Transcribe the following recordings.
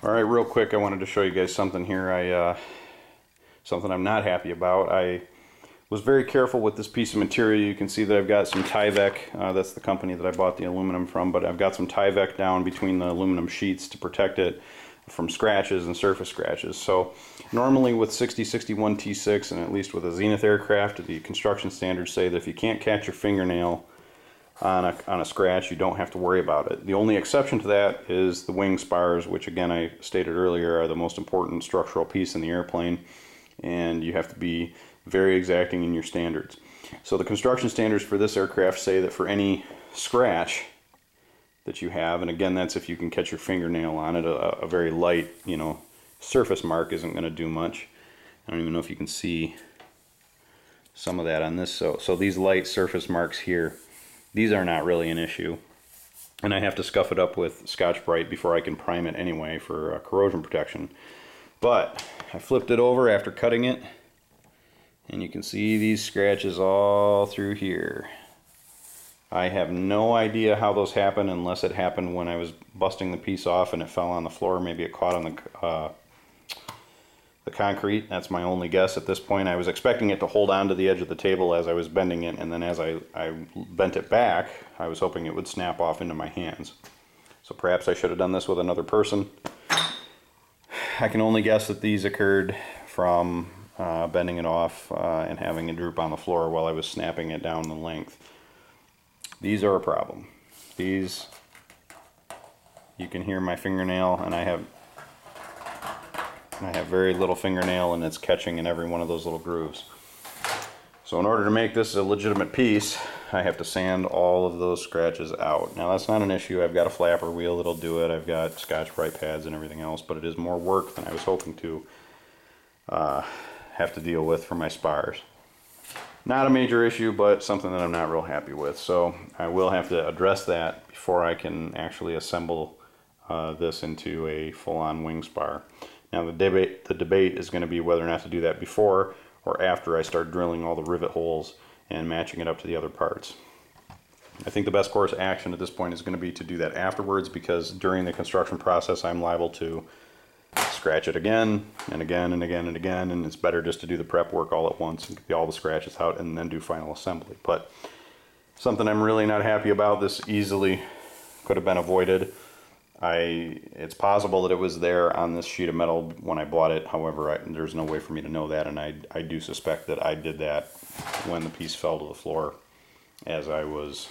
All right, real quick, I wanted to show you guys something here. Something I'm not happy about. I was very careful with this piece of material. You can see that I've got some Tyvek. That's the company that I bought the aluminum from, but I've got some Tyvek down between the aluminum sheets to protect it from scratches and surface scratches. So normally with 6061-T6 and at least with a Zenith aircraft, the construction standards say that if you can't catch your fingernail on a scratch, you don't have to worry about it. The only exception to that is the wing spars, which again I stated earlier are the most important structural piece in the airplane, and you have to be very exacting in your standards. So the construction standards for this aircraft say that for any scratch that you have, and again that's if you can catch your fingernail on it, a very light, you know, surface mark isn't going to do much. I don't even know if you can see some of that on this. So these light surface marks here, these are not really an issue, and I have to scuff it up with Scotch-Brite before I can prime it anyway for corrosion protection. But I flipped it over after cutting it, and you can see these scratches all through here. I have no idea how those happen, unless it happened when I was busting the piece off and it fell on the floor. Maybe it caught on the concrete. That's my only guess at this point. I was expecting it to hold on to the edge of the table as I was bending it, and then as I bent it back, I was hoping it would snap off into my hands. So perhaps I should have done this with another person. I can only guess that these occurred from bending it off and having it droop on the floor while I was snapping it down the length. These are a problem. These, you can hear my fingernail, and I have very little fingernail, and it's catching in every one of those little grooves. So in order to make this a legitimate piece, I have to sand all of those scratches out. Now that's not an issue. I've got a flapper wheel that'll do it. I've got Scotch-Brite pads and everything else, but it is more work than I was hoping to have to deal with for my spars. Not a major issue, but something that I'm not real happy with. So I will have to address that before I can actually assemble this into a full-on wing spar. Now the debate is going to be whether or not to do that before or after I start drilling all the rivet holes and matching it up to the other parts. I think the best course of action at this point is going to be to do that afterwards, because during the construction process I'm liable to scratch it again and again and again and again, and it's better just to do the prep work all at once and get all the scratches out and then do final assembly. But something I'm really not happy about. This easily could have been avoided. It's possible that it was there on this sheet of metal when I bought it. However, there's no way for me to know that, and I do suspect that I did that when the piece fell to the floor as I was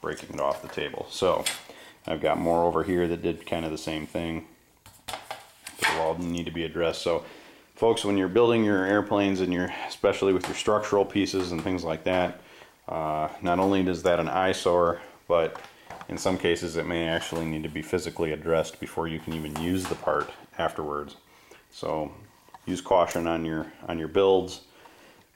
breaking it off the table. So I've got more over here that did kind of the same thing. They'll all need to be addressed. So folks, when you're building your airplanes, and especially with your structural pieces and things like that, not only is that an eyesore, but in some cases it may actually need to be physically addressed before you can even use the part afterwards. So use caution on your builds.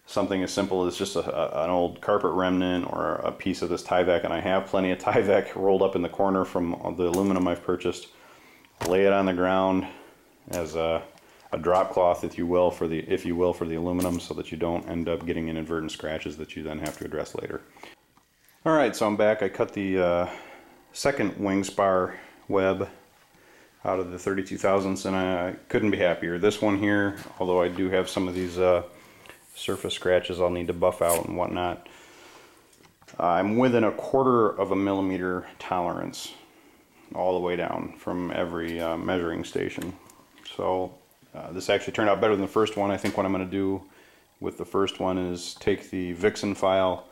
Something as simple as just an old carpet remnant or a piece of this Tyvek, and I have plenty of Tyvek rolled up in the corner from the aluminum I've purchased. Lay it on the ground as a drop cloth, if you will, for the aluminum, so that you don't end up getting inadvertent scratches that you then have to address later. All right, so I'm back. I cut the second wing spar web out of the 32,000s, and I couldn't be happier. This one here, although I do have some of these surface scratches I'll need to buff out and whatnot, I'm within 1/4 of a millimeter tolerance all the way down from every measuring station. So this actually turned out better than the first one. I think what I'm going to do with the first one is take the Vixen file.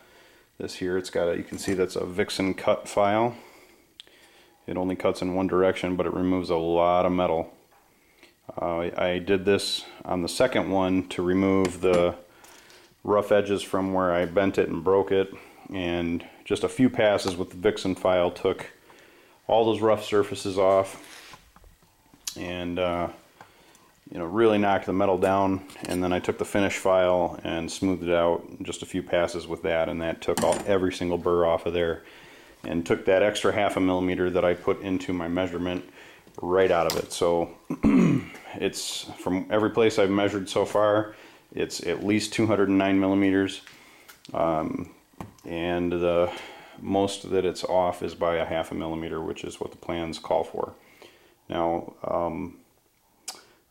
This here, it's got you can see that's a Vixen cut file. It only cuts in one direction, but it removes a lot of metal. I did this on the second one to remove the rough edges from where I bent it and broke it, and just a few passes with the Vixen file took all those rough surfaces off, and you know, really knocked the metal down. And then I took the finish file and smoothed it out, just a few passes with that, and that took every single burr off of there, and took that extra 1/2 a millimeter that I put into my measurement right out of it. So it's, from every place I've measured so far, it's at least 209 millimeters, and the most that it's off is by 1/2 a millimeter, which is what the plans call for. Now,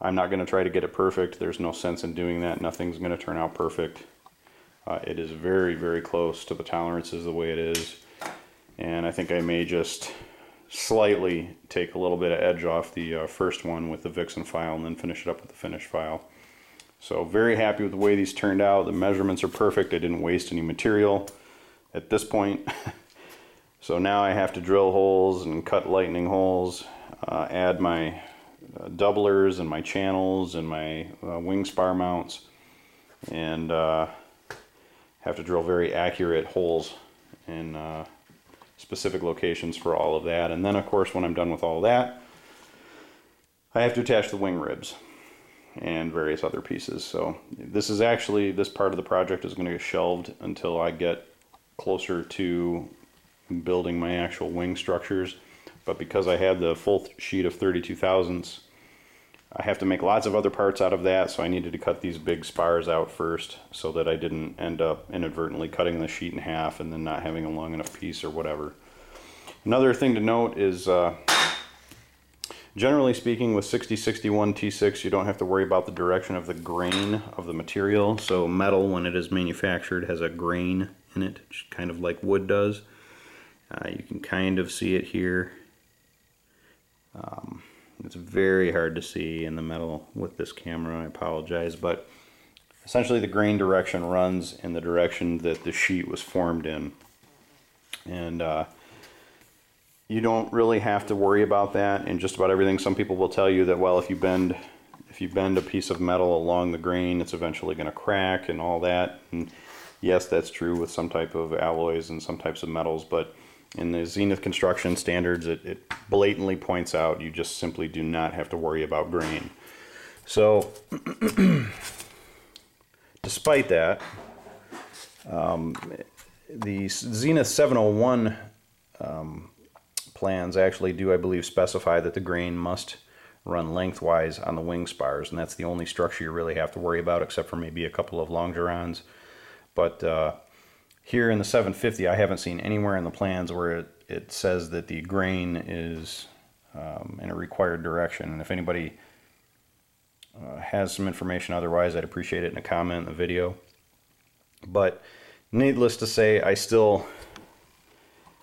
I'm not going to try to get it perfect. There's no sense in doing that. Nothing's going to turn out perfect. It is very, very close to the tolerances the way it is. And I think I may just slightly take a little bit of edge off the first one with the Vixen file and then finish it up with the finished file. So very happy with the way these turned out. The measurements are perfect. I didn't waste any material at this point. So now I have to drill holes and cut lightning holes, add my doublers and my channels and my wing spar mounts, and have to drill very accurate holes in specific locations for all of that. And then of course when I'm done with all that, I have to attach the wing ribs and various other pieces. So this is actually, this part of the project is going to get shelved until I get closer to building my actual wing structures. But because I had the full sheet of 32 thousandths, I have to make lots of other parts out of that, so I needed to cut these big spars out first so that I didn't end up inadvertently cutting the sheet in half and then not having a long enough piece or whatever. Another thing to note is generally speaking with 6061-T6 you don't have to worry about the direction of the grain of the material. So metal, when it is manufactured, has a grain in it, kind of like wood does. You can kind of see it here. It's very hard to see in the metal with this camera, I apologize, but essentially the grain direction runs in the direction that the sheet was formed in. And you don't really have to worry about that in just about everything. Some people will tell you that, well, if you bend a piece of metal along the grain, it's eventually going to crack and all that. And yes, that's true with some type of alloys and some types of metals, but in the Zenith construction standards, it blatantly points out you just simply do not have to worry about grain. So, despite that, the Zenith 701 plans actually do, I believe, specify that the grain must run lengthwise on the wing spars, and that's the only structure you really have to worry about, except for maybe a couple of longerons. But here in the 750, I haven't seen anywhere in the plans where it says that the grain is in a required direction. And if anybody has some information otherwise, I'd appreciate it in a comment in the video. But needless to say, I still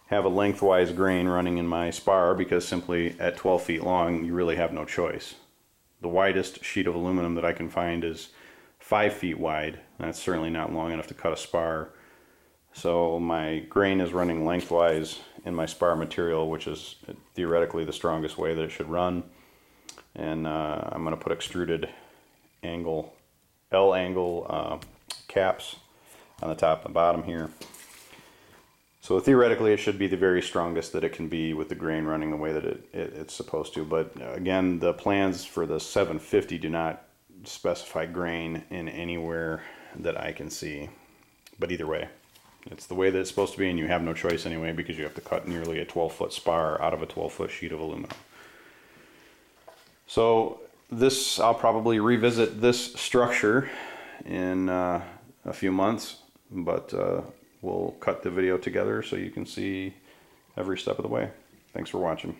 have a lengthwise grain running in my spar because simply at 12 feet long, you really have no choice. The widest sheet of aluminum that I can find is 5 feet wide. That's certainly not long enough to cut a spar. So my grain is running lengthwise in my spar material, which is theoretically the strongest way that it should run. And I'm going to put extruded angle, L-angle caps on the top and bottom here. So theoretically it should be the very strongest that it can be with the grain running the way that it's supposed to. But again, the plans for the 750 do not specify grain in anywhere that I can see. But either way, it's the way that it's supposed to be, and you have no choice anyway because you have to cut nearly a 12-foot spar out of a 12-foot sheet of aluminum. So this, I'll probably revisit this structure in a few months, but we'll cut the video together so you can see every step of the way. Thanks for watching.